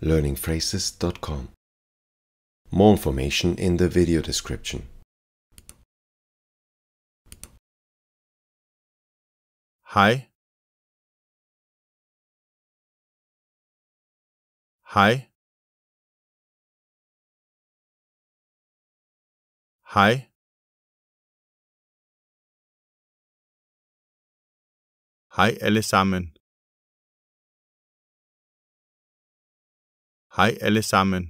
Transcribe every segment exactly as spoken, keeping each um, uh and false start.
learning phrases dot com. More information in the video description. Hej. Hej. Hej. Hej alle sammen. Hej alle sammen.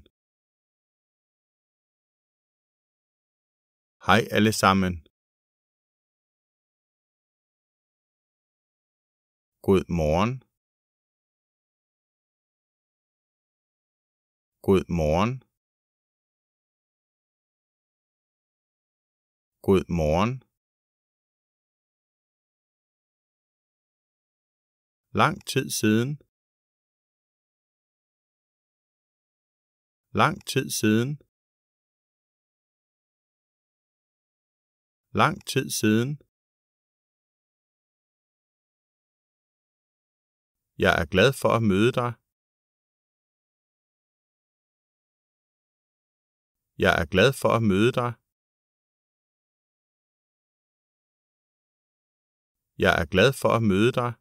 Hej alle sammen. God morgen. God morgen. God morgen. Lang tid siden. Lang tid siden. Lang tid siden. Jeg er glad for at møde dig. Jeg er glad for at møde dig. Jeg er glad for at møde dig.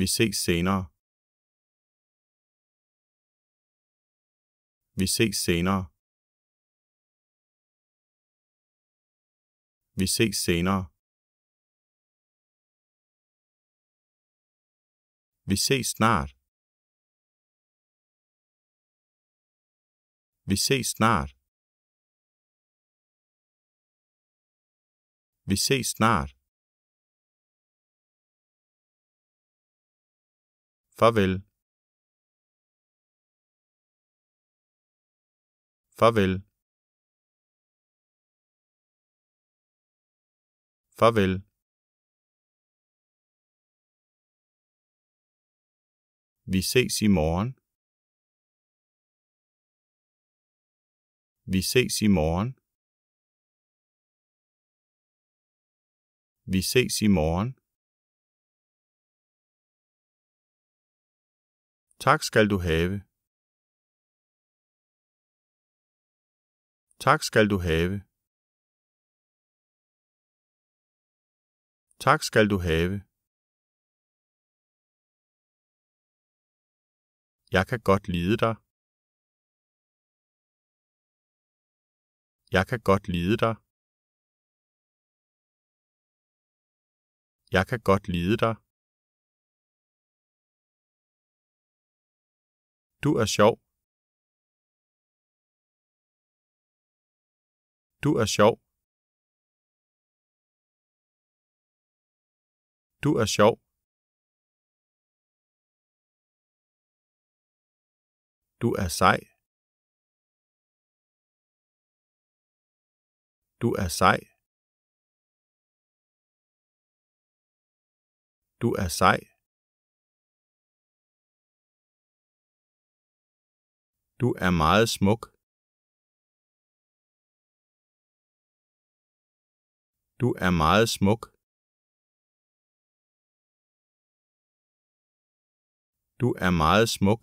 Vi ses senere. Vi ses senere. Vi ses senere. Vi ses snart. Vi ses snart. Vi ses snart. Farvel. Farvel. Farvel. Vi ses i morgen. Vi ses i morgen. Vi ses i morgen. Tak skal du have. Tak skal du have. Tak skal du have. Jeg kan godt lide dig. Jeg kan godt lide dig. Jeg kan godt lide dig. Du er sjov. Du er sjov. Du er sjov. Du er sej. Du er sej. Du er sej. Du er meget smuk. Du er meget smuk. Du er meget smuk.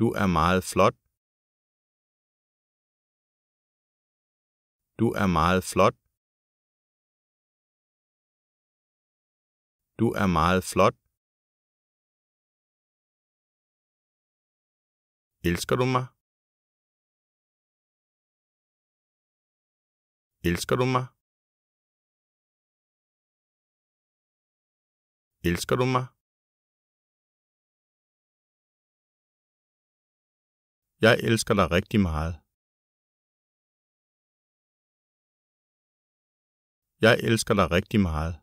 Du er meget flot. Du er meget flot. Du er meget flot. Elsker du mig? Elsker du mig? Elsker du mig? Jeg elsker dig rigtig meget. Jeg elsker dig rigtig meget.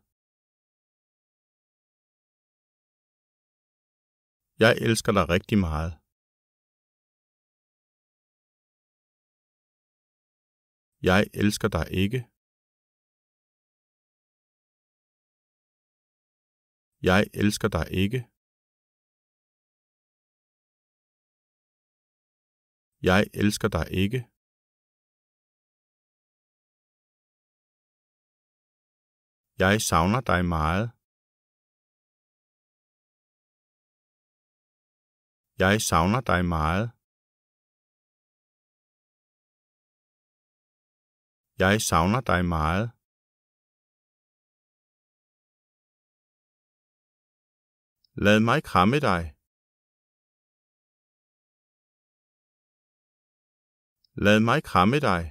Jeg elsker dig rigtig meget. Jeg elsker dig ikke. Jeg elsker dig ikke. Jeg elsker dig ikke. Jeg savner dig meget. Jeg savner dig meget. Jeg savner dig meget. Lad mig kramme dig. Lad mig kramme dig.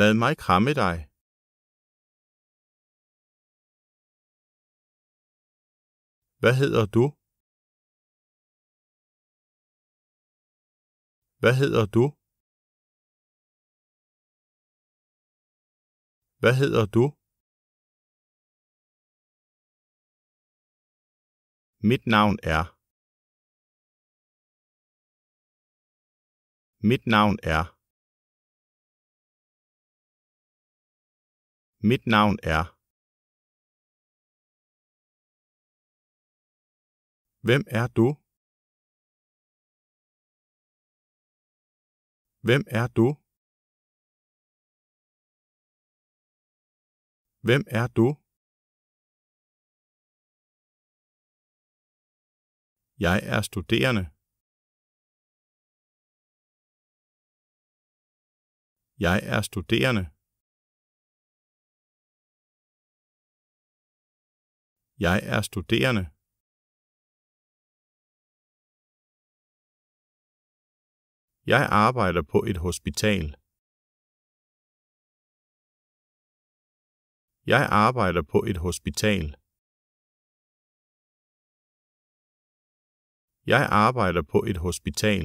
Lad mig kramme dig. Hvad hedder du? Hvad hedder du? Hvad hedder du? Mit navn er. Mit navn er. Mit navn er. Hvem er du? Hvem er du? Hvem er du? Jeg er studerende. Jeg er studerende. Jeg er studerende. Jeg arbejder på et hospital. Jeg arbejder på et hospital. Jeg arbejder på et hospital.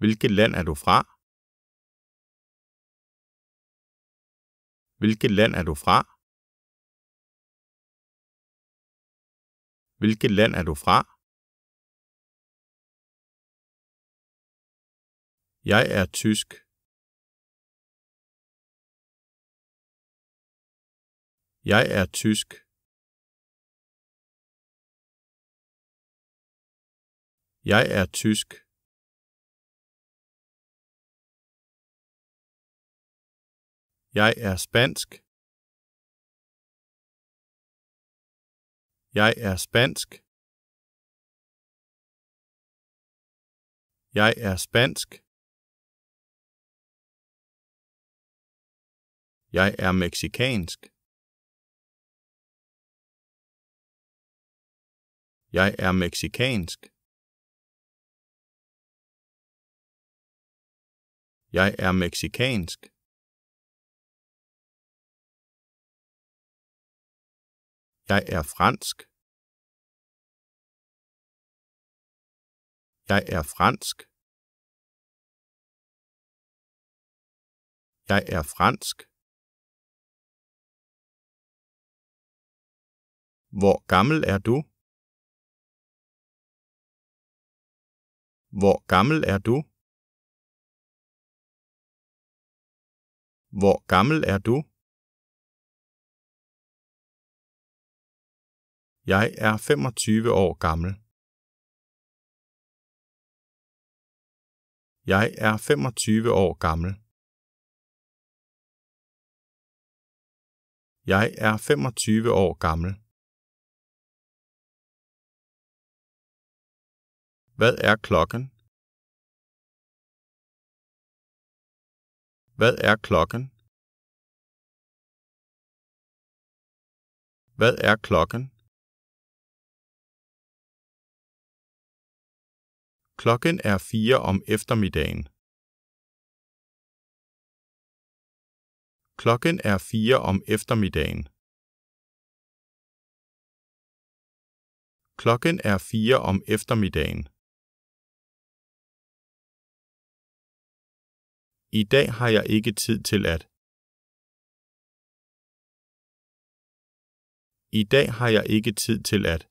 Hvilket land er du fra? Hvilket land er du fra? Hvilket land er du fra? Jeg er tysk. Jeg er tysk. Jeg er tysk. Jeg er spansk. Jeg er spansk. Jeg er spansk. Jeg er mexicansk. Jeg er mexicansk. Jeg er mexicansk. Jeg er fransk. Jeg er fransk. Jeg er fransk. Hvor gammel er du? Hvor gammel er du? Hvor gammel er du? Jeg er femogtyve år gammel. Jeg er femogtyve år gammel. Jeg er femogtyve år gammel. Hvad er klokken? Hvad er klokken? Hvad er klokken? Klokken er fire om eftermiddagen. Klokken er fire om eftermiddagen. Klokken er fire om eftermiddagen. I dag har jeg ikke tid til at. I dag har jeg ikke tid til at.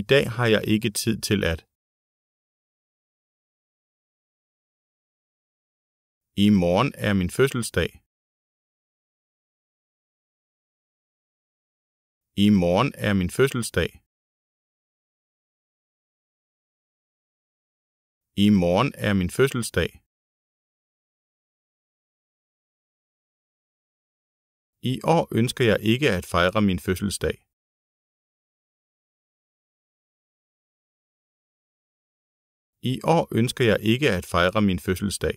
I dag har jeg ikke tid til at. I morgen er min fødselsdag. I morgen er min fødselsdag. I morgen er min fødselsdag. I år ønsker jeg ikke at fejre min fødselsdag. I år ønsker jeg ikke at fejre min fødselsdag.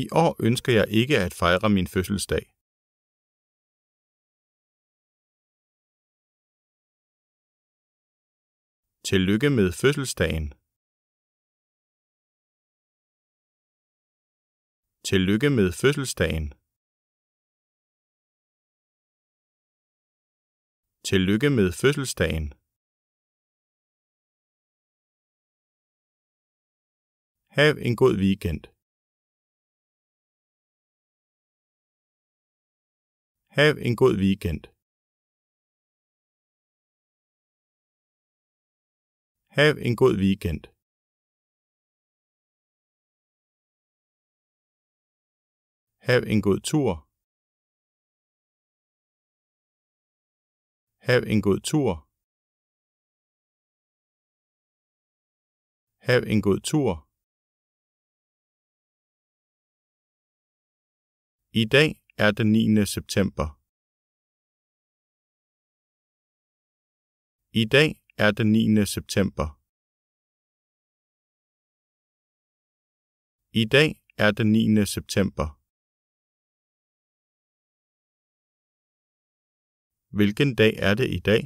I år ønsker jeg ikke at fejre min fødselsdag. Tillykke med fødselsdagen. Tillykke med fødselsdagen. Tillykke med fødselsdagen. Hav en god weekend. Hav en god weekend. Hav en god weekend. Hav en god tur. Hav en god tur. Hav en god tur. I dag er den niende september. I dag er den niende september. I dag er den niende september. Hvilken dag er det i dag?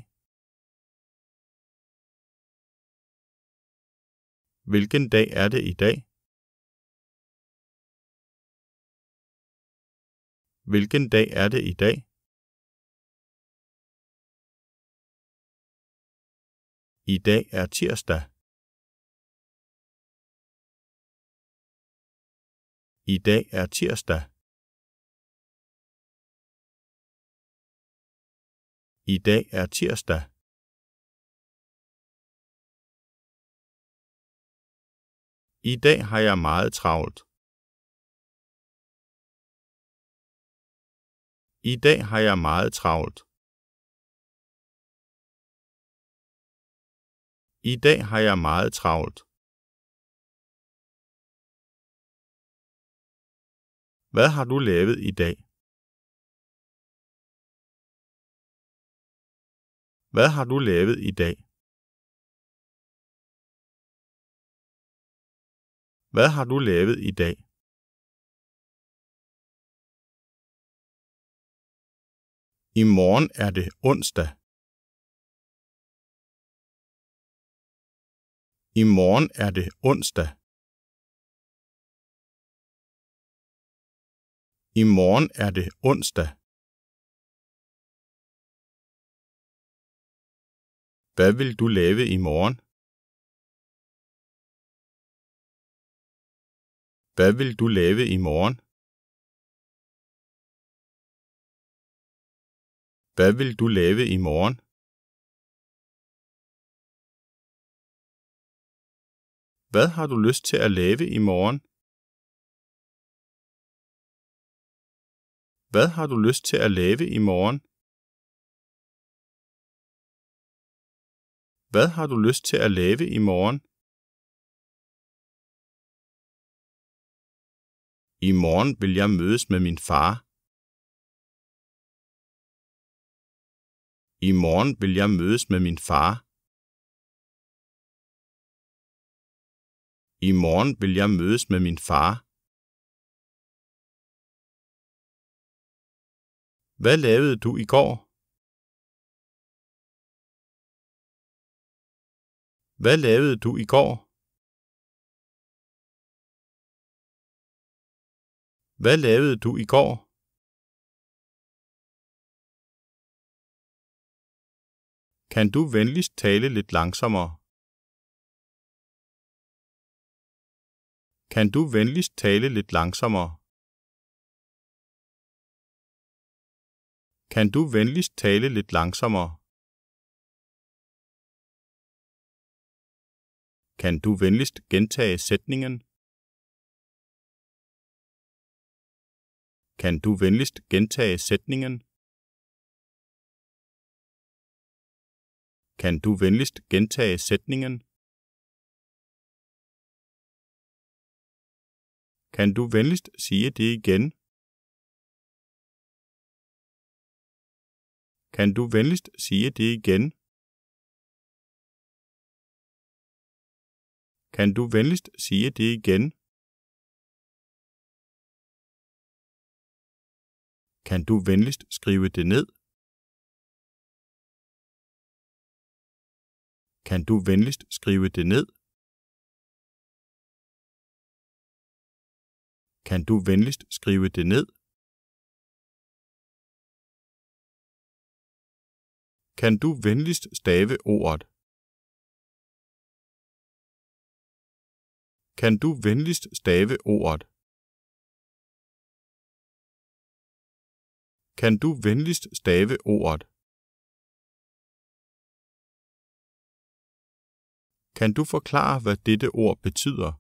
Hvilken dag er det i dag? Hvilken dag er det i dag? I dag er tirsdag. I dag er tirsdag. I dag er tirsdag. I dag har jeg meget travlt. I dag har jeg meget travlt. I dag har jeg meget travlt. Hvad har du lavet i dag? Hvad har du lavet i dag? Hvad har du lavet i dag? I morgen er det onsdag. I morgen er det onsdag. I morgen er det onsdag. Hvad vil du lave i morgen? Hvad vil du lave i morgen? Hvad vil du lave i morgen? Hvad har du lyst til at lave i morgen? Hvad har du lyst til at lave i morgen? Hvad har du lyst til at lave i morgen? I morgen vil jeg mødes med min far. I morgen vil jeg mødes med min far. I morgen vil jeg mødes med min far. Hvad lavede du i går? Hvad lavede du i går? Hvad lavede du i går? Kan du venligst tale lidt langsommere? Kan du venligst tale lidt langsommere? Kan du venligst tale lidt langsommere? Kan du venligst gentage sætningen? Kan du venligst gentage sætningen? Kan du venligst gentage sætningen? Kan du venligst sige det igen? Kan du venligst sige det igen? Kan du venligst sige det igen? Kan du venligst skrive det ned? Kan du venligst skrive det ned? Kan du venligst skrive det ned? Kan du venligst stave ordet? Kan du venligst stave ordet? Kan du venligst stave ordet? Kan du forklare, hvad dette ord betyder?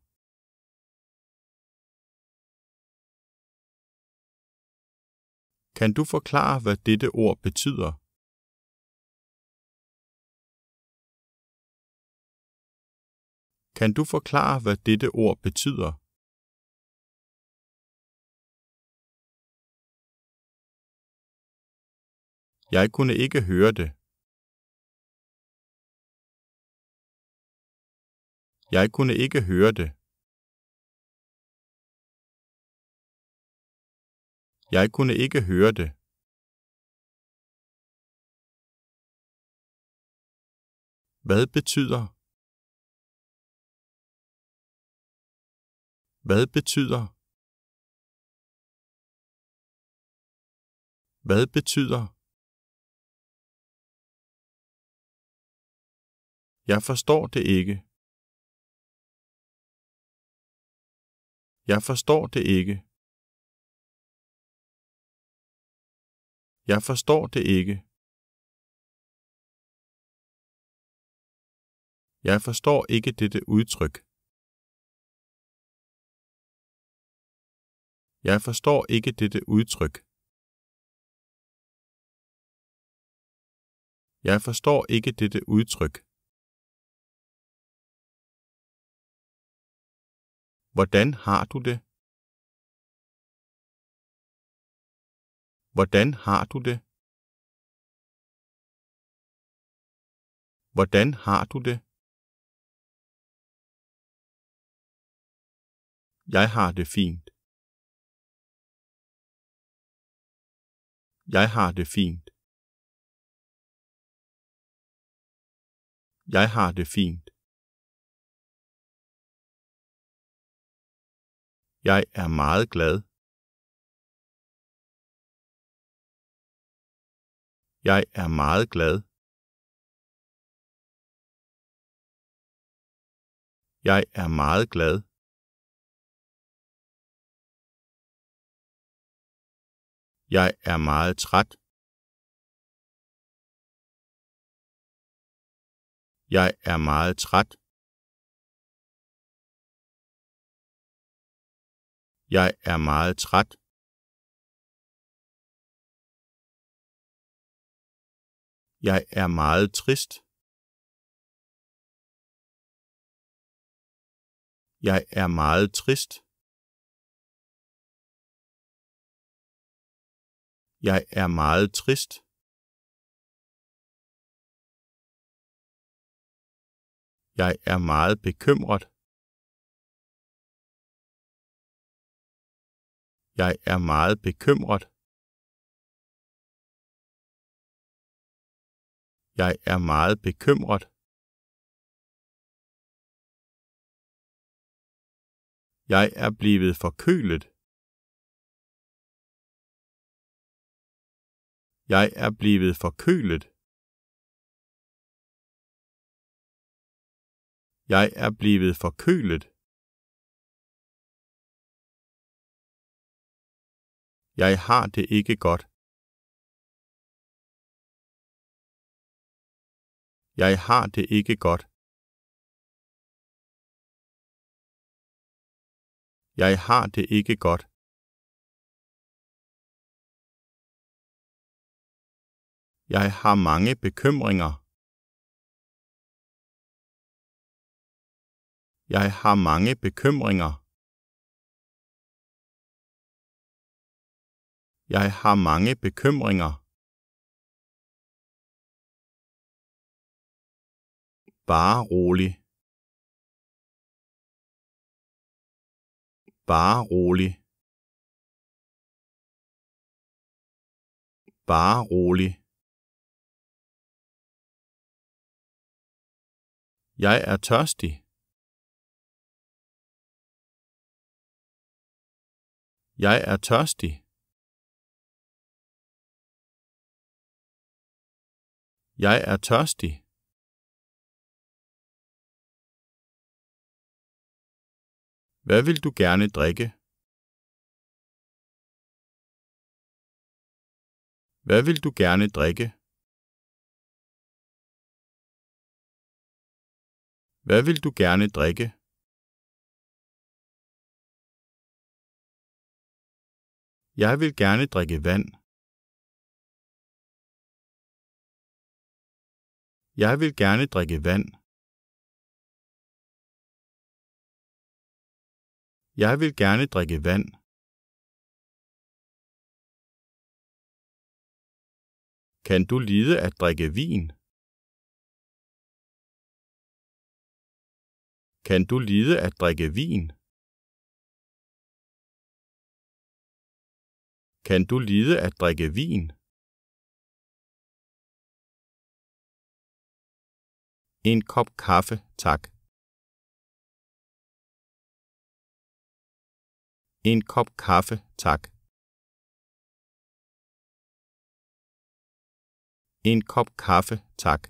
Kan du forklare, hvad dette ord betyder? Kan du forklare, hvad dette ord betyder? Jeg kunne ikke høre det. Jeg kunne ikke høre det. Jeg kunne ikke høre det. Hvad betyder? Hvad betyder? Hvad betyder? Jeg forstår det ikke. Jeg forstår det ikke. Jeg forstår det ikke. Jeg forstår ikke dette udtryk. Jeg forstår ikke dette udtryk. Jeg forstår ikke dette udtryk. Hvordan har du det? Hvordan har du det? Hvordan har du det? Jeg har det fint. Jeg har det fint. Jeg har det fint. Jeg er meget glad. Jeg er meget glad. Jeg er meget glad. Jeg er meget træt. Jeg er meget træt. Jeg er meget træt. Jeg er meget trist. Jeg er meget trist. Jeg er meget trist. Jeg er meget bekymret. Jeg er meget bekymret. Jeg er meget bekymret. Jeg er blevet forkølet. Jeg er blevet forkølet. Jeg er blevet forkølet. Jeg har det ikke godt. Jeg har det ikke godt. Jeg har det ikke godt. Jeg har mange bekymringer. Jeg har mange bekymringer. Jeg har mange bekymringer. Bare rolig. Bare rolig. Bare rolig. Jeg er tørstig. Jeg er tørstig. Jeg er tørstig. Hvad vil du gerne drikke? Hvad vil du gerne drikke? Hvad vil du gerne drikke? Jeg vil gerne drikke vand. Jeg vil gerne drikke vand. Jeg vil gerne drikke vand. Kan du lide at drikke vin? Kan du lide at drikke vin? Kan du lide at drikke vin? En kop kaffe, tak. En kop kaffe, tak. En kop kaffe, tak.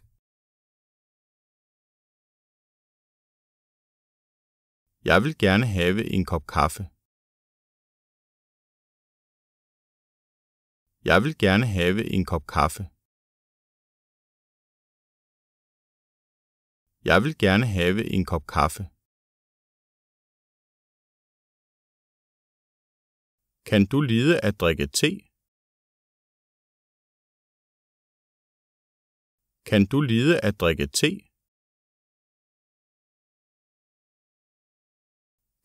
Jeg vil gerne have en kop kaffe. Jeg vil gerne have en kop kaffe. Jeg vil gerne have en kop kaffe. Kan du lide at drikke te? Kan du lide at drikke te?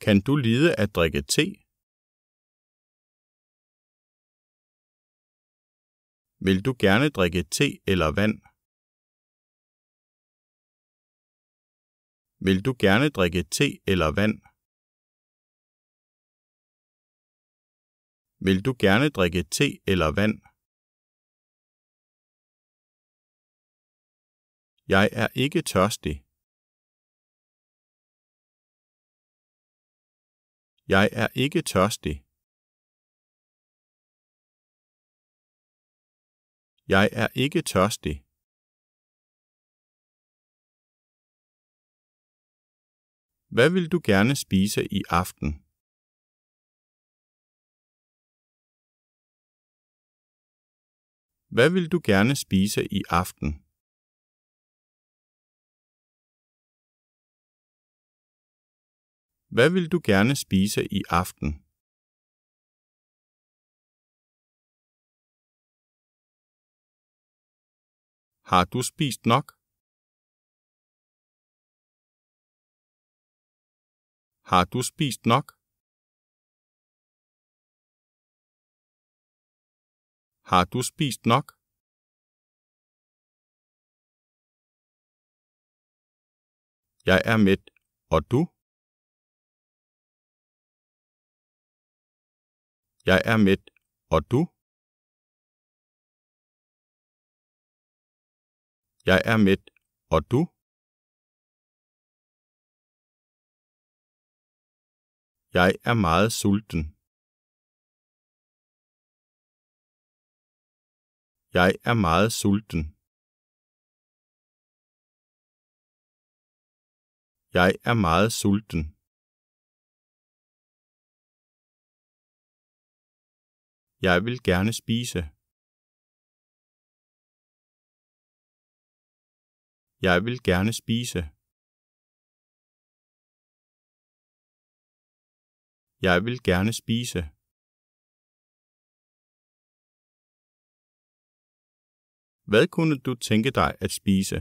Kan du lide at drikke te? Vil du gerne drikke te eller vand? Vil du gerne drikke te eller vand? Vil du gerne drikke te eller vand? Jeg er ikke tørstig. Jeg er ikke tørstig. Jeg er ikke tørstig. Hvad vil du gerne spise i aften? Hvad vil du gerne spise i aften? Hvad vil du gerne spise i aften? Har du spist nok? Har du spist nok? Har du spist nok? Jeg er mæt, og du? Jeg er mæt, og du? Jeg er mæt, og du? Jeg er meget sulten. Jeg er meget sulten. Jeg er meget sulten. Jeg vil gerne spise. Jeg vil gerne spise. Jeg vil gerne spise. Hvad kunne du tænke dig at spise?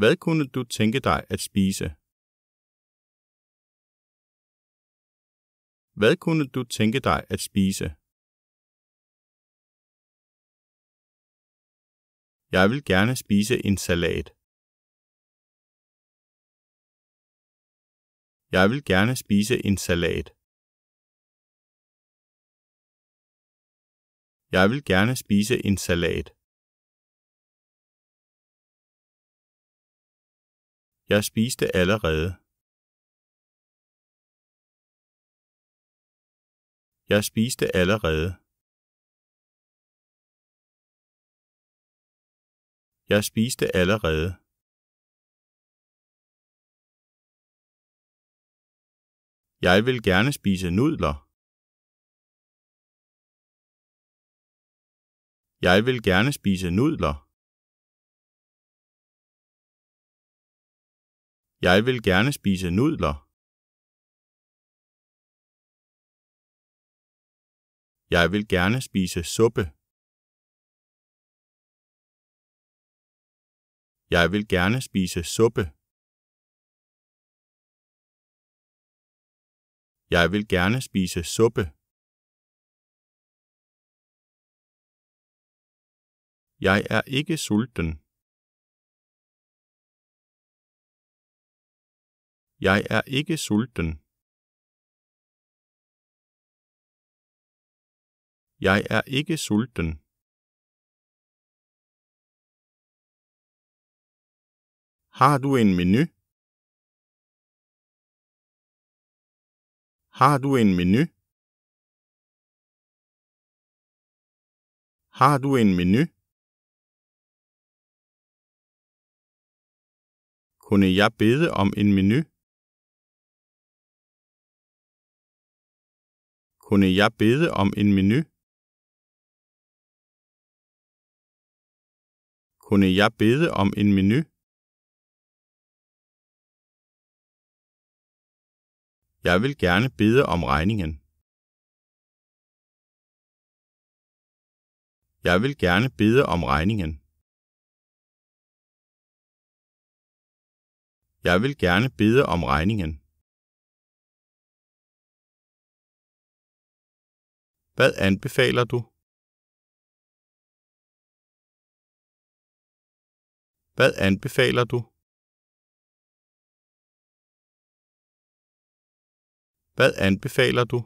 Hvad kunne du tænke dig at spise? Hvad kunne du tænke dig at spise? Jeg vil gerne spise en salat. Jeg vil gerne spise en salat. Jeg vil gerne spise en salat. Jeg spiste allerede. Jeg spiste allerede. Jeg spiste allerede. Jeg vil gerne spise nudler. Jeg vil gerne spise nudler. Jeg vil gerne spise nudler. Jeg vil gerne spise suppe. Jeg vil gerne spise suppe. Jeg vil gerne spise suppe. Jeg er ikke sulten. Jeg er ikke sulten. Jeg er ikke sulten. Har du en menu? Har du en menu? Har du en menu? Kunne jeg bede om en menu? Kunne jeg bede om en menu? Kunne jeg bede om en menu? Jeg vil gerne bede om regningen. Jeg vil gerne bede om regningen. Jeg vil gerne bede om regningen. Hvad anbefaler du? Hvad anbefaler du? Hvad anbefaler du?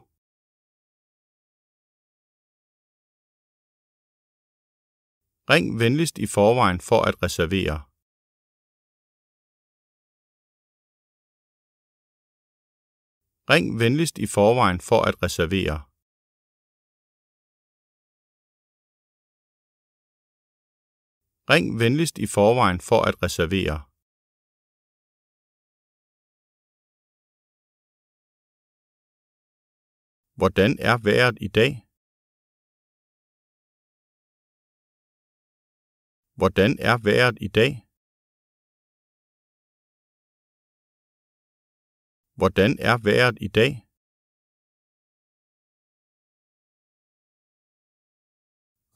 Ring venligst i forvejen for at reservere. Ring venligst i forvejen for at reservere. Ring venligst i forvejen for at reservere. Hvordan er vejret i dag? Hvordan er vejret i dag? Hvordan er vejret i dag?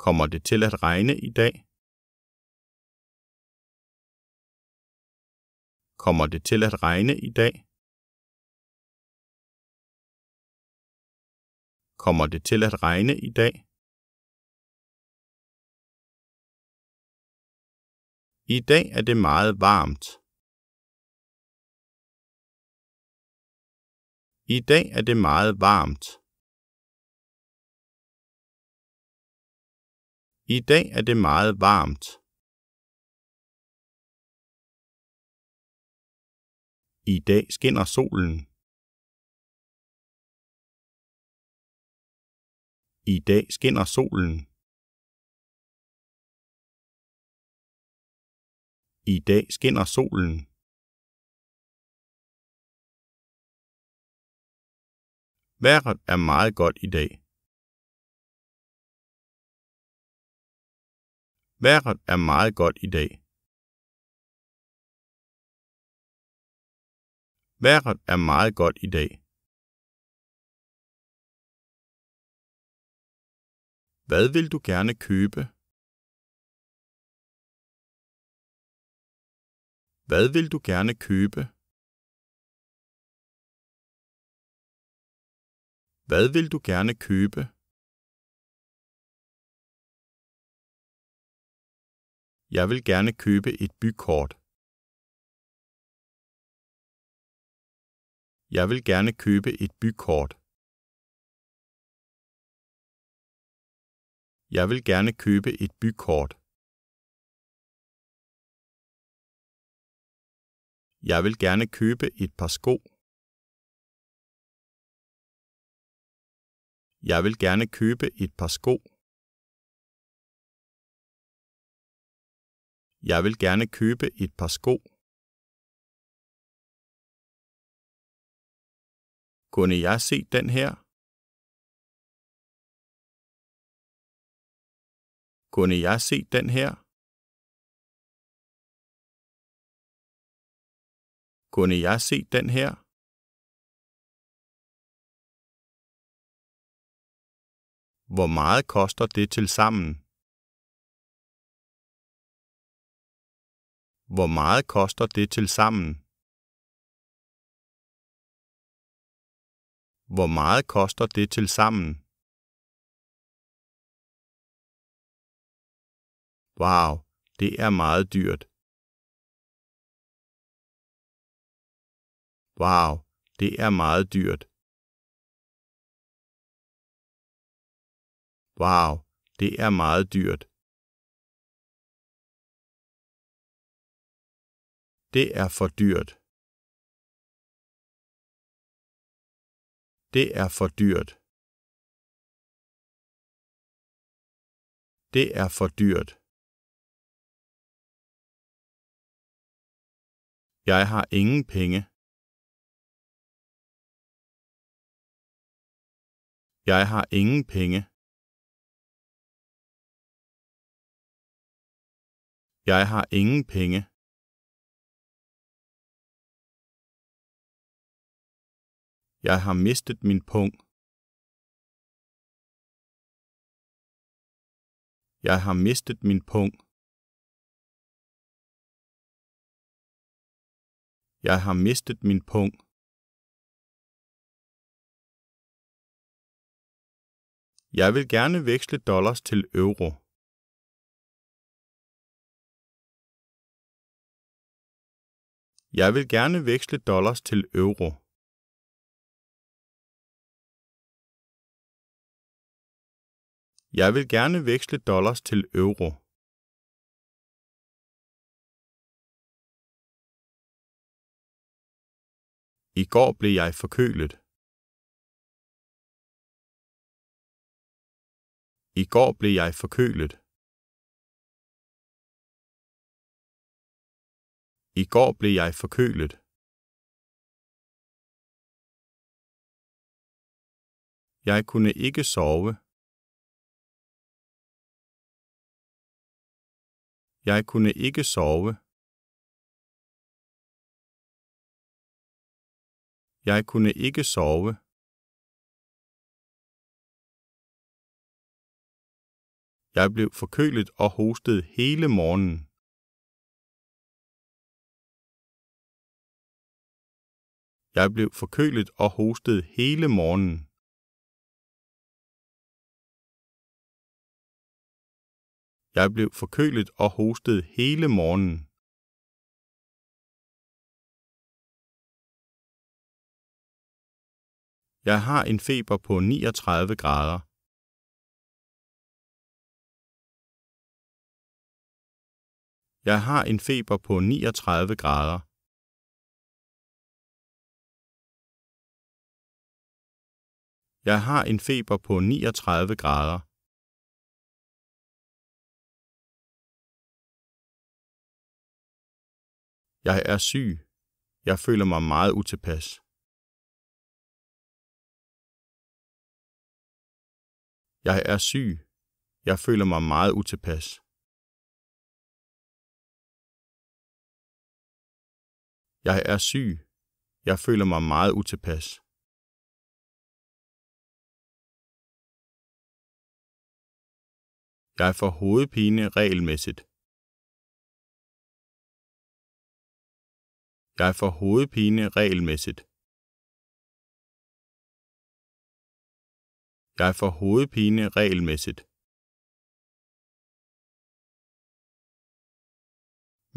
Kommer det til at regne i dag? Kommer det til at regne i dag? Kommer det til at regne i dag? I dag er det meget varmt. I dag er det meget varmt. I dag er det meget varmt. I dag skinner solen. I dag skinner solen. I dag skinner solen. Vejret er meget godt i dag. Vejret er meget godt i dag. Vejret er meget godt i dag. Hvad vil du gerne købe? Hvad vil du gerne købe? Hvad vil du gerne købe? Jeg vil gerne købe et bykort. Jeg vil gerne købe et bykort. Jeg vil gerne købe et bykort. Jeg vil gerne købe et par sko. Jeg vil gerne købe et par sko. Jeg vil gerne købe et par sko. Kunne jeg se den her? Kunne jeg se den her? Kunne jeg se den her? Hvor meget koster det til sammen? Hvor meget koster det til sammen? Hvor meget koster det til sammen? Wow, det er meget dyrt. Wow, det er meget dyrt. Wow, det er meget dyrt. Det er for dyrt. Det er for dyrt. Det er for dyrt. Jeg har ingen penge. Jeg har ingen penge. Jeg har ingen penge. Jeg har mistet min pung. Jeg har mistet min pung. Jeg har mistet min pung. Jeg vil gerne veksle dollars til euro. Jeg vil gerne veksle dollars til euro. Jeg vil gerne veksle dollars til euro. I går blev jeg forkølet. I går blev jeg forkølet. I går blev jeg forkølet. Jeg kunne ikke sove. Jeg kunne ikke sove. Jeg kunne ikke sove. Jeg blev forkølet og hostede hele morgenen. Jeg blev forkølet og hostede hele morgenen. Jeg blev forkølet og hostede hele morgenen. Jeg har en feber på niogtredive grader. Jeg har en feber på niogtredive grader. Jeg har en feber på niogtredive grader. Jeg er syg. Jeg føler mig meget utilpas. Jeg er syg. Jeg føler mig meget utilpas. Jeg er syg. Jeg føler mig meget utilpas. Jeg får hovedpine regelmæssigt. Jeg får hovedpine regelmæssigt. Jeg får hovedpine regelmæssigt.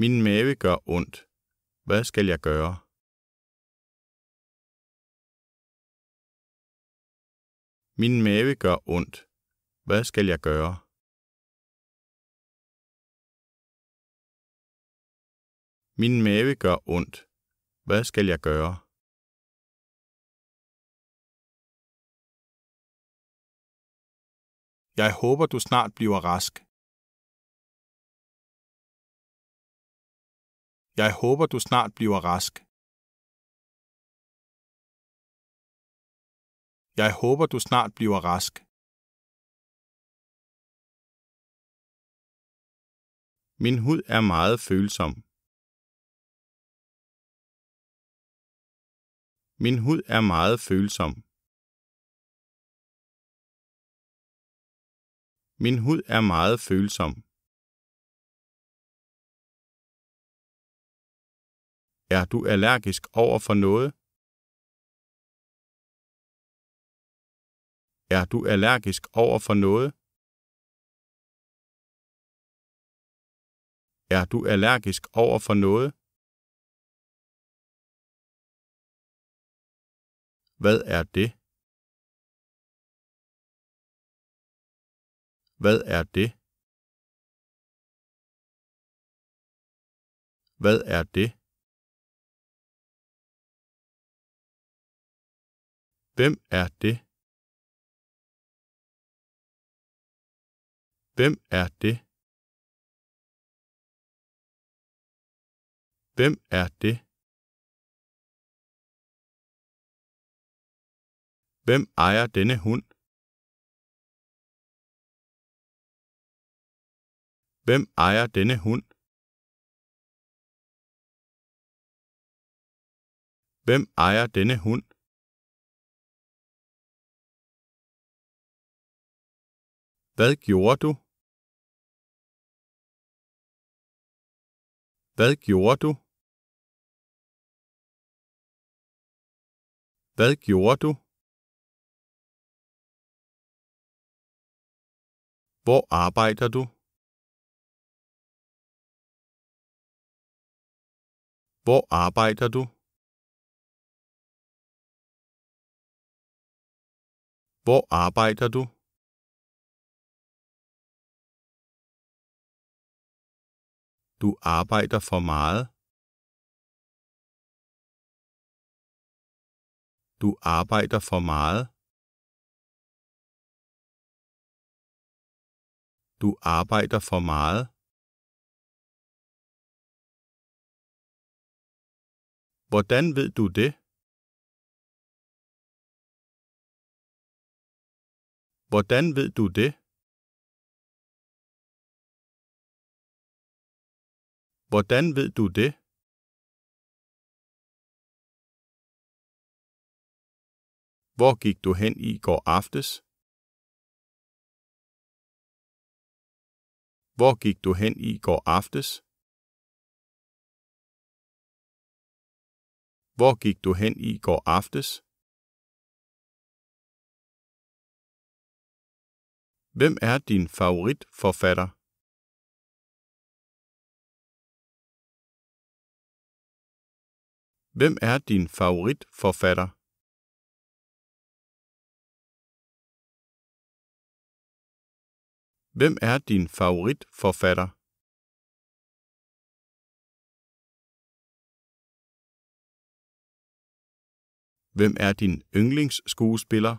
Min mave gør ondt. Hvad skal jeg gøre? Min mave gør ondt. Hvad skal jeg gøre? Min mave gør ondt. Hvad skal jeg gøre? Jeg håber, du snart bliver rask. Jeg håber, du snart bliver rask. Jeg håber, du snart bliver rask. Min hud er meget følsom. Min hud er meget følsom. Min hud er meget følsom. Er du allergisk over for noget? Er du allergisk over for noget? Er du allergisk over for noget? Hvad er det? Hvad er det? Hvad er det? Hvem er det? Hvem er det? Hvem er det? Hvem ejer denne hund? Hvem ejer denne hund? Hvem ejer denne hund? Hvad gjorde du? Hvad gjorde du? Hvad gjorde du? Hvor arbejder du? Hvor arbejder du? Hvor arbejder du? Du arbejder for meget. Du arbejder for meget. Du arbejder for meget. Hvordan ved du det? Hvordan ved du det? Hvordan ved du det? Hvor gik du hen i går aftes? Hvor gik du hen i går aftes? Hvor gik du hen i går aftes? Hvem er din favoritforfatter? Hvem er din favoritforfatter? Hvem er din favoritforfatter? Hvem er din yndlingsskuespiller?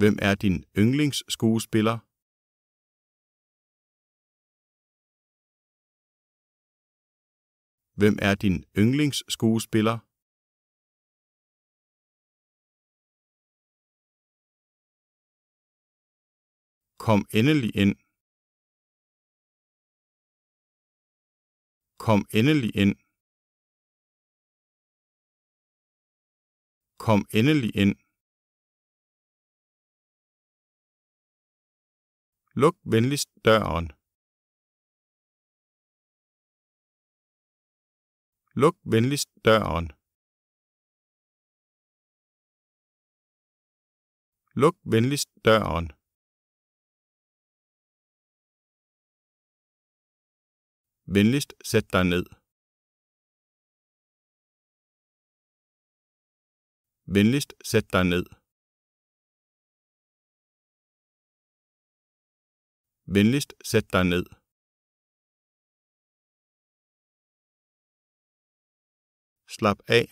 Hvem er din yndlingsskuespiller? Hvem er din yndlingsskuespiller? Kom endelig ind. Kom endelig ind. Kom endelig ind. Luk venligst døren. Luk venligst døren. Luk venligst døren. Venligst sæt dig ned. Venligst sæt dig ned. Venligst sæt dig ned. Slap af.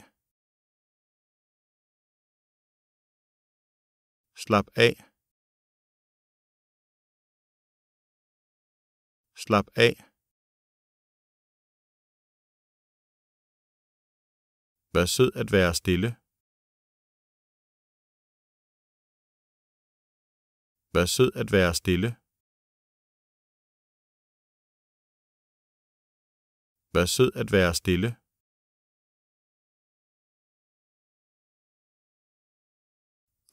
Slap af. Slap af. Vær sød at være stille. Vær sød at være stille. Vær sød at være stille.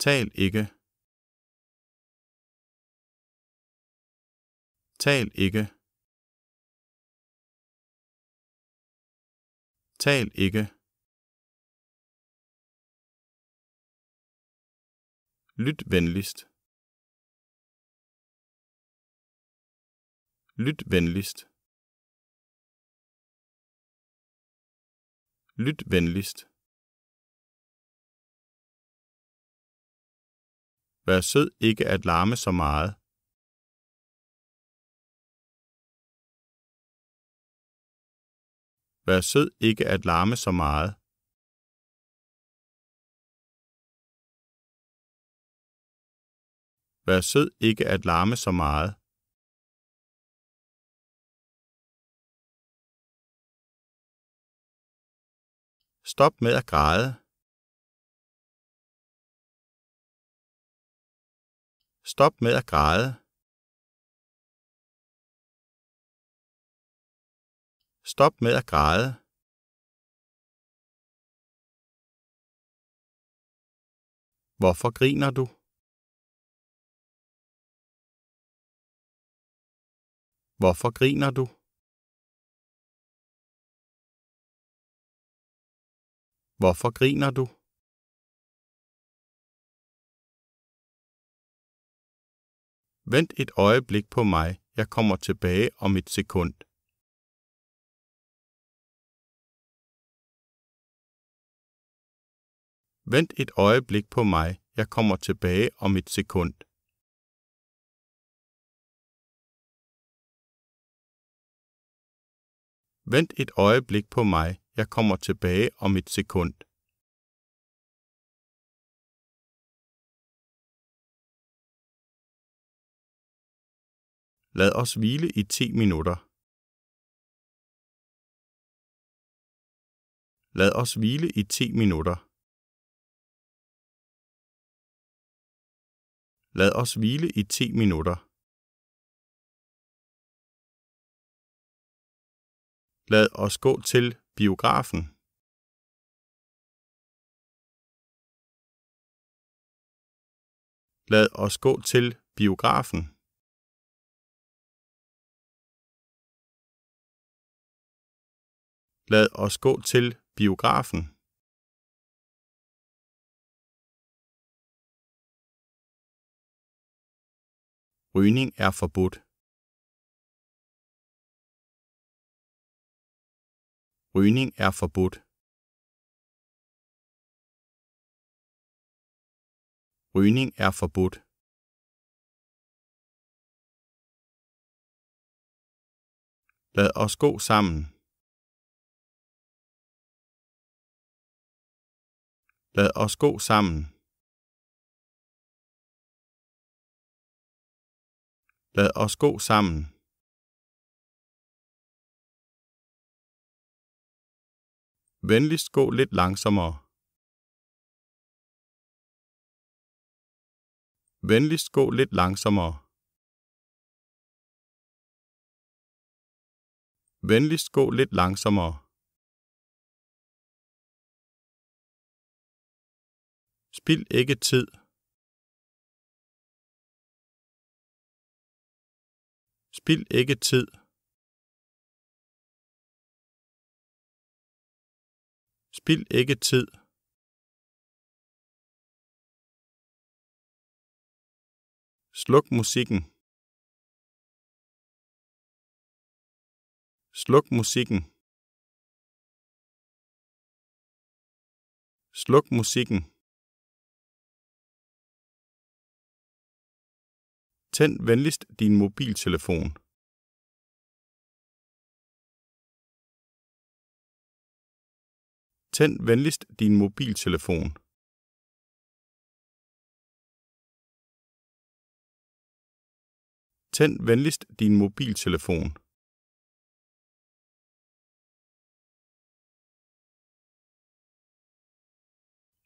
Tal ikke. Tal ikke. Tal ikke. Lyt venligst. Lyt venligst. Lyt venligst. Vær sød ikke at larme så meget. Vær sød ikke at larme så meget. Vær sød ikke at larme så meget. Stop med at græde. Stop med at græde. Stop med at græde. Hvorfor griner du? Hvorfor griner du? Hvorfor griner du? Vent et øjeblik på mig. Jeg kommer tilbage om et sekund. Vent et øjeblik på mig. Jeg kommer tilbage om et sekund. Vent et øjeblik på mig. Jeg kommer tilbage om et sekund. Lad os hvile i ti minutter. Lad os hvile i ti minutter. Lad os hvile i ti minutter. Lad os gå til biografen. Lad os gå til biografen. Lad os gå til biografen. Rygning er forbudt. Rygning er forbudt. Rygning er forbudt. Lad os gå sammen. Lad os gå sammen. Lad os gå sammen. Venligst gå lidt langsommere. Venligst gå lidt langsommere. Venligst gå lidt langsommere. Spild ikke tid. Spild ikke tid. Spild ikke tid. Sluk musikken. Sluk musikken. Sluk musikken. Tænd venligst din mobiltelefon. Tænd venligst din mobiltelefon. Tænd venligst din mobiltelefon.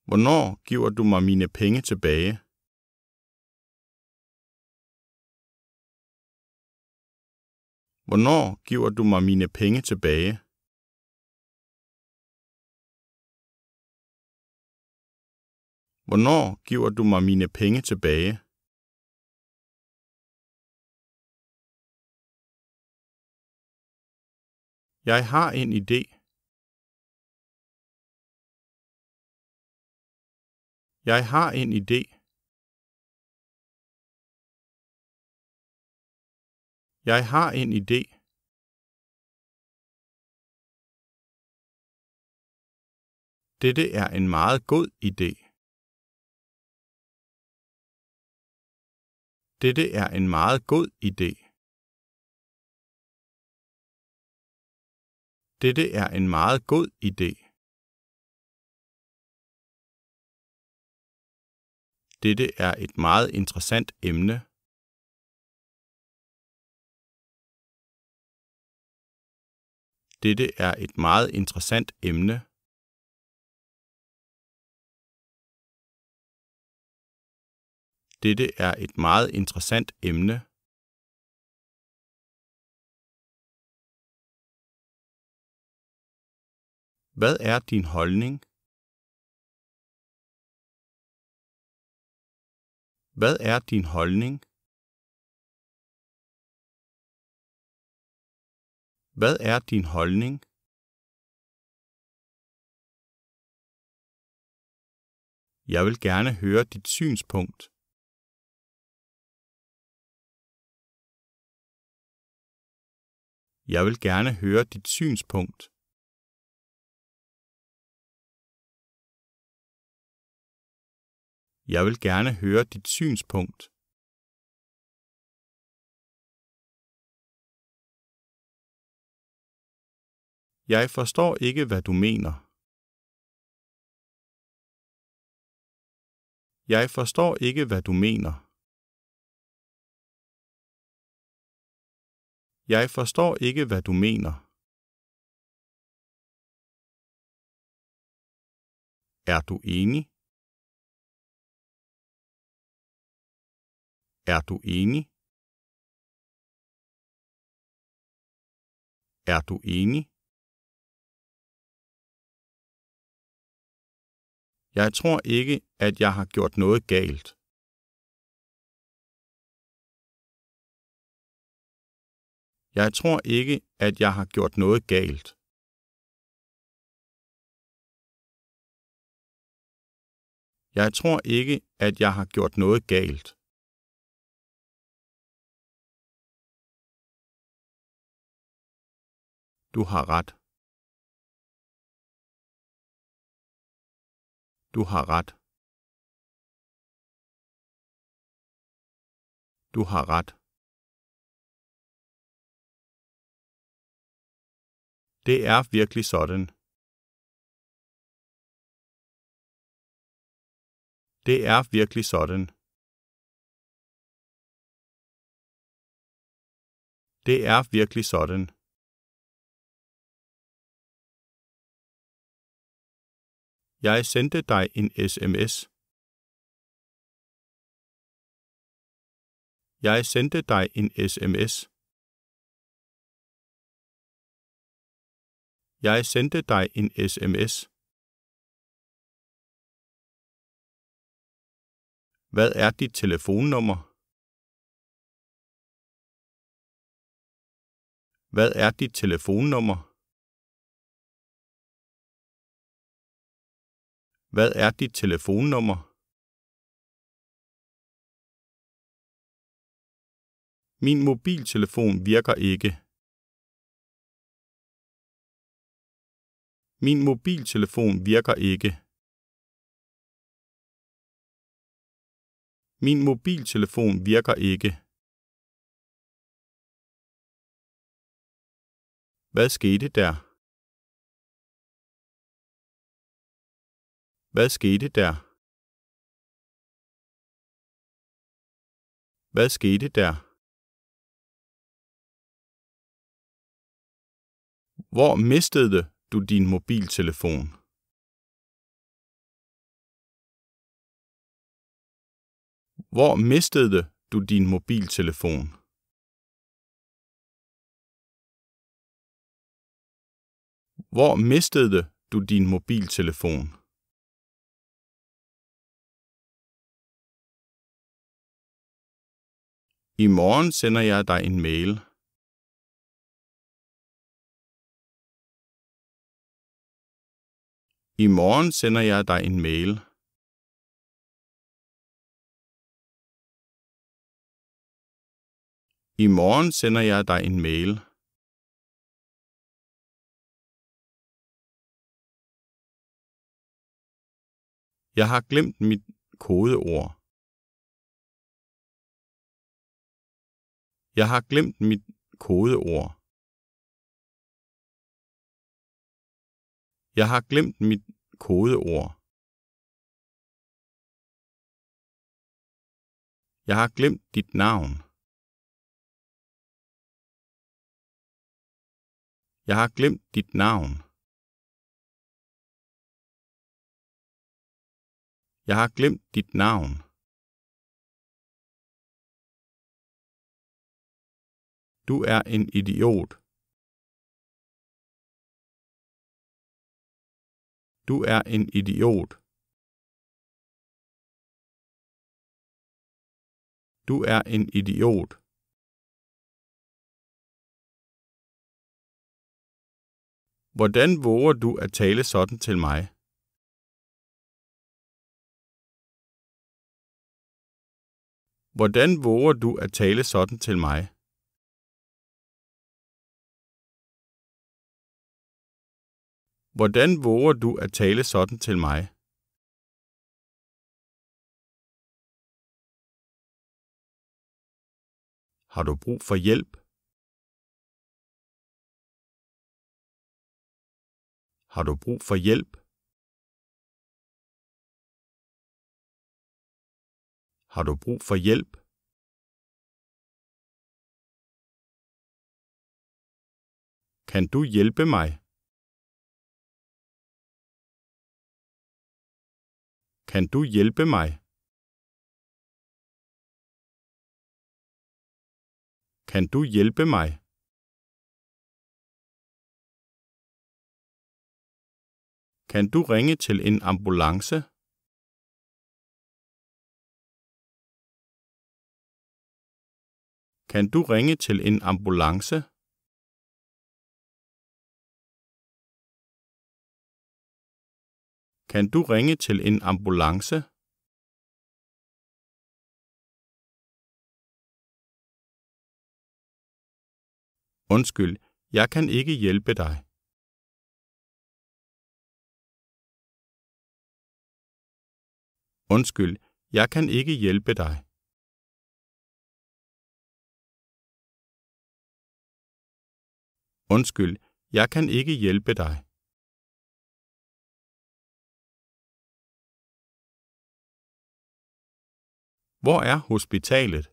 Hvornår giver du mig mine penge tilbage? Hvornår giver du mig mine penge tilbage? Hvornår giver du mig mine penge tilbage? Jeg har en idé. Jeg har en idé. Jeg har en idé. Dette er en meget god idé. Dette er en meget god idé. Dette er en meget god idé. Dette er et meget interessant emne. Dette er et meget interessant emne. Dette er et meget interessant emne. Hvad er din holdning? Hvad er din holdning? Hvad er din holdning? Jeg vil gerne høre dit synspunkt. Jeg vil gerne høre dit synspunkt. Jeg vil gerne høre dit synspunkt. Jeg forstår ikke, hvad du mener. Jeg forstår ikke, hvad du mener. Jeg forstår ikke, hvad du mener. Er du enig? Er du enig? Er du enig? Jeg tror ikke, at jeg har gjort noget galt. Jeg tror ikke, at jeg har gjort noget galt. Jeg tror ikke, at jeg har gjort noget galt. Du har ret. Du har ret. Du har ret. Det er virkelig sådan. Det er virkelig sådan. Det er virkelig sådan. Jeg sendte dig en sms. Jeg sendte dig en sms. Jeg sendte dig en sms. Hvad er dit telefonnummer? Hvad er dit telefonnummer? Hvad er dit telefonnummer? Min mobiltelefon virker ikke. Min mobiltelefon virker ikke. Min mobiltelefon virker ikke. Hvad skete der? Hvad skete der? Hvad skete der? Hvor mistede du din mobiltelefon? Hvor mistede du din mobiltelefon? Hvor mistede du din mobiltelefon? I morgen sender jeg dig en mail. I morgen sender jeg dig en mail. I morgen sender jeg dig en mail. Jeg har glemt mit kodeord. Jeg har glemt mit kodeord. Jeg har glemt mit kodeord. Jeg har glemt dit navn. Jeg har glemt dit navn. Jeg har glemt dit navn. Du er en idiot. Du er en idiot. Du er en idiot. Hvordan vover du at tale sådan til mig? Hvordan vover du at tale sådan til mig? Hvordan vover du at tale sådan til mig? Har du brug for hjælp? Har du brug for hjælp? Har du brug for hjælp? Kan du hjælpe mig? Kan du hjælpe mig? Kan du hjælpe mig? Kan du ringe til en ambulance? Kan du ringe til en ambulance? Kan du ringe til en ambulance? Undskyld, jeg kan ikke hjælpe dig. Undskyld, jeg kan ikke hjælpe dig. Undskyld, jeg kan ikke hjælpe dig. Hvor er hospitalet?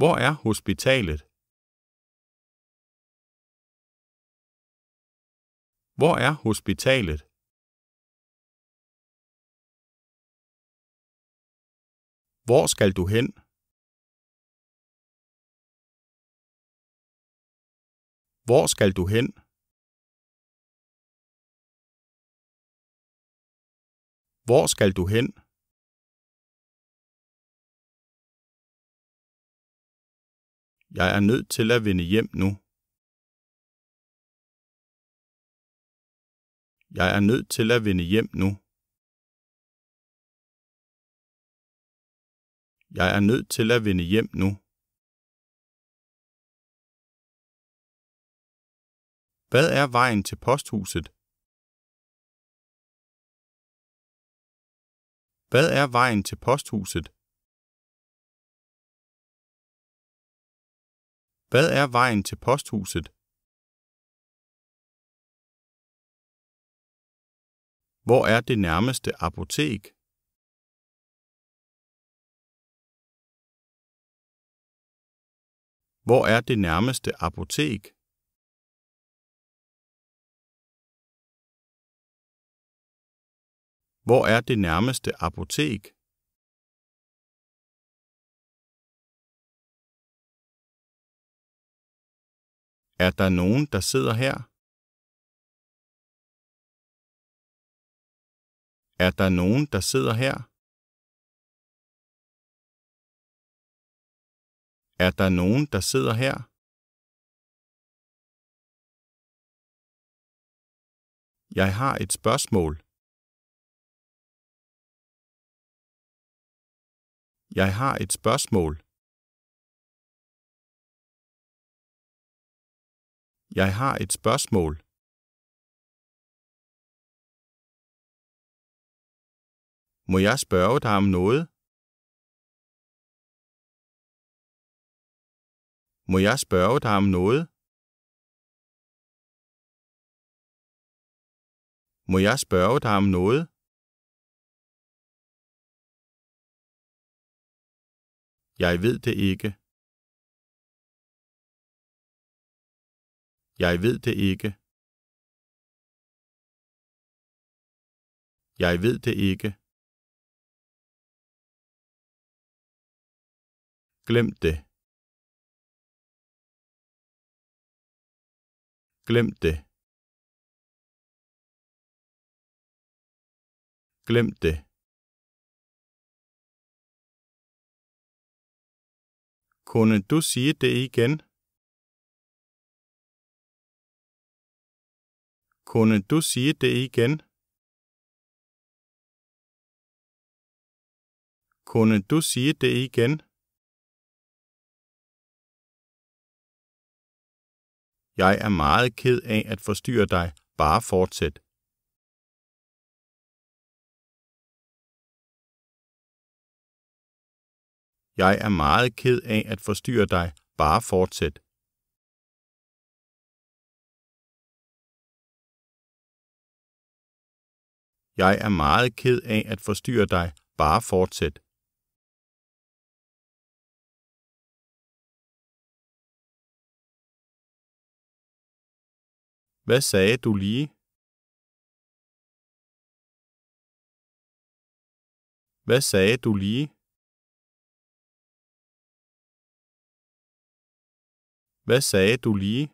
Hvor er hospitalet? Hvor er hospitalet? Hvor skal du hen? Hvor skal du hen? Hvor skal du hen? Jeg er nødt til at vende hjem nu. Jeg er nødt til at vende hjem nu. Jeg er nødt til at vende hjem nu. Hvad er vejen til posthuset? Hvad er vejen til posthuset? Hvad er vejen til posthuset? Hvor er det nærmeste apotek? Hvor er det nærmeste apotek? Hvor er det nærmeste apotek? Er der nogen, der sidder her? Er der nogen, der sidder her? Er der nogen, der sidder her? Jeg har et spørgsmål. Jeg har et spørgsmål. Jeg har et spørgsmål. Må jeg spørge dig om noget? Må jeg spørge dig om noget? Må jeg spørge dig om noget? Jeg ved det ikke. Jeg ved det ikke. Jeg ved det ikke. Glem det. Glem det. Glem det. Kunne du sige det igen? Kunne du sige det igen? Kunne du sige det igen? Jeg er meget ked af at forstyrre dig. Bare fortsæt. Jeg er meget ked af at forstyrre dig. Bare fortsæt. Jeg er meget ked af at forstyrre dig. Bare fortsæt. Hvad sagde du lige? Hvad sagde du lige? Hvad sagde du lige?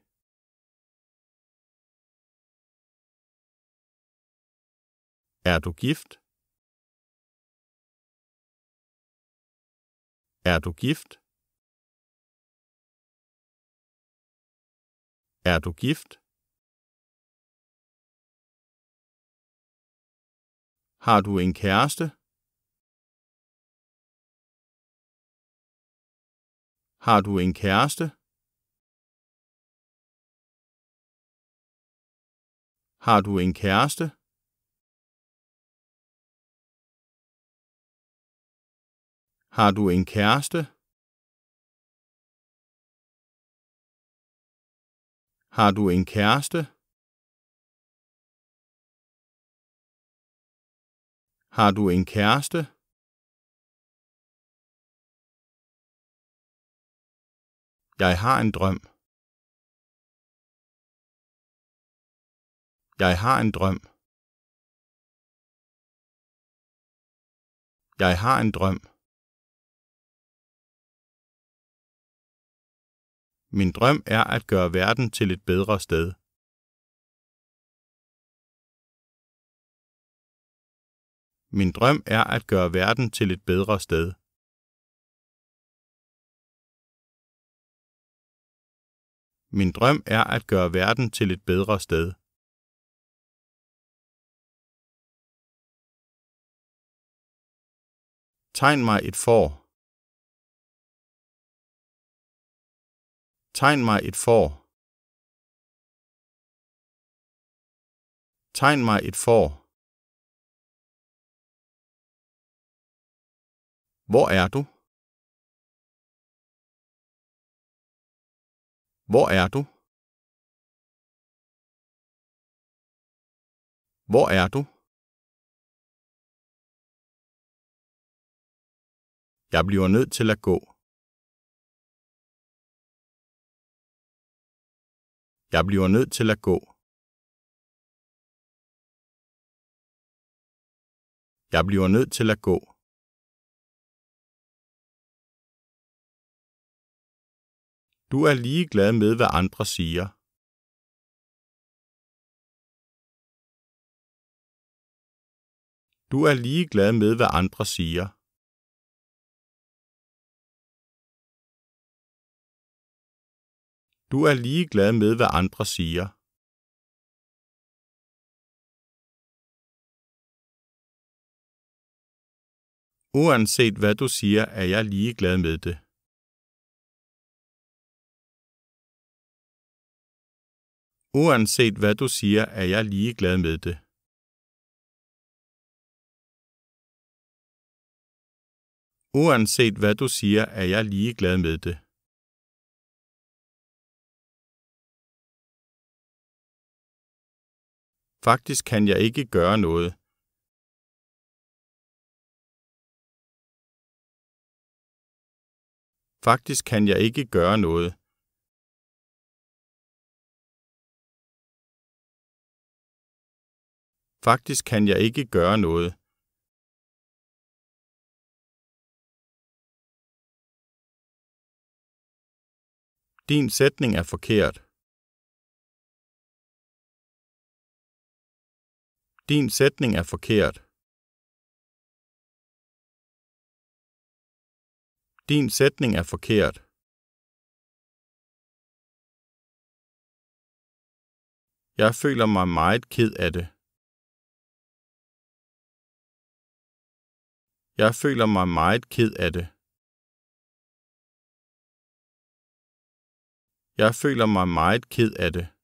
Er du gift? Er du gift? Er du gift? Har du en kæreste? Har du en kæreste? Har du en kæreste? Har du en kæreste? Har du en kæreste? Har du en kæreste? Jeg har en drøm. Jeg har en drøm. Jeg har en drøm. Min drøm er at gøre verden til et bedre sted. Min drøm er at gøre verden til et bedre sted. Min drøm er at gøre verden til et bedre sted. Tegn mig et får. Tegn mig et får. Tegn mig et får. Hvor er du? Hvor er du? Hvor er du? Jeg bliver nødt til at gå. Jeg bliver nødt til at gå. Jeg bliver nødt til at gå. Du er ligeglad med, hvad andre siger. Du er ligeglad med, hvad andre siger. Du er ligeglad med, hvad andre siger. Uanset hvad du siger, er jeg ligeglad med det. Uanset hvad du siger, er jeg ligeglad med det. Uanset hvad du siger, er jeg ligeglad med det. Faktisk kan jeg ikke gøre noget. Faktisk kan jeg ikke gøre noget. Faktisk kan jeg ikke gøre noget. Din sætning er forkert. Din sætning er forkert. Din sætning er forkert. Jeg føler mig meget ked af det. Jeg føler mig meget ked af det. Jeg føler mig meget ked af det.